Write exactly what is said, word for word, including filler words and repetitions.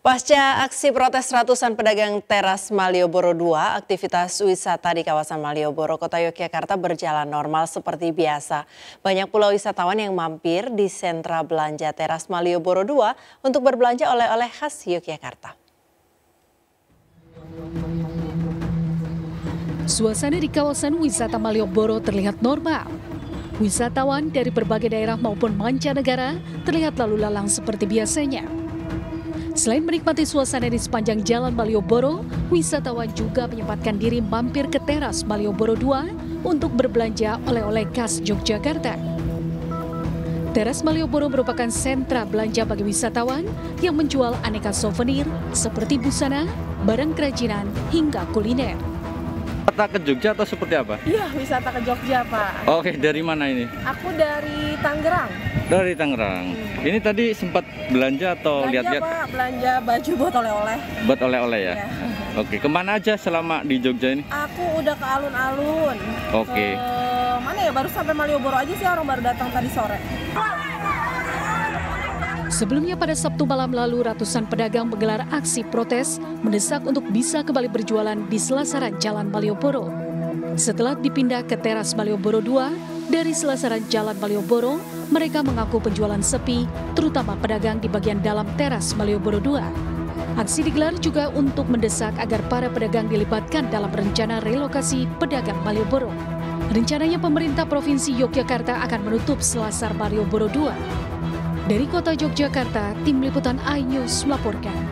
Pasca aksi protes ratusan pedagang Teras Malioboro dua, aktivitas wisata di kawasan Malioboro, Kota Yogyakarta berjalan normal seperti biasa. Banyak pula wisatawan yang mampir di sentra belanja Teras Malioboro dua untuk berbelanja oleh-oleh khas Yogyakarta. Suasana di kawasan wisata Malioboro terlihat normal. Wisatawan dari berbagai daerah maupun mancanegara terlihat lalu lalang seperti biasanya. Selain menikmati suasana di sepanjang jalan Malioboro, wisatawan juga menyempatkan diri mampir ke Teras Malioboro dua untuk berbelanja oleh-oleh khas Yogyakarta. Teras Malioboro merupakan sentra belanja bagi wisatawan yang menjual aneka souvenir seperti busana, barang kerajinan, hingga kuliner. Wisata ke Jogja atau seperti apa? Iya, wisata ke Jogja, Pak. Oke, dari mana ini? Aku dari Tangerang. Dari Tangerang. Hmm. Ini tadi sempat belanja atau lihat-lihat? Belanja, Pak. Belanja baju buat oleh-oleh. Buat oleh-oleh ya? Iya. Oke, kemana aja selama di Jogja ini? Aku udah ke alun-alun. Oke. Ke mana ya? Baru sampai Malioboro aja sih, orang baru datang tadi sore. Sebelumnya pada Sabtu malam lalu, ratusan pedagang menggelar aksi protes mendesak untuk bisa kembali berjualan di selasaran Jalan Malioboro. Setelah dipindah ke Teras Malioboro dua, dari selasaran Jalan Malioboro, mereka mengaku penjualan sepi, terutama pedagang di bagian dalam Teras Malioboro dua. Aksi digelar juga untuk mendesak agar para pedagang dilibatkan dalam rencana relokasi pedagang Malioboro. Rencananya pemerintah Provinsi Yogyakarta akan menutup selasar Malioboro dua. Dari Kota Yogyakarta, Tim Liputan iNews melaporkan.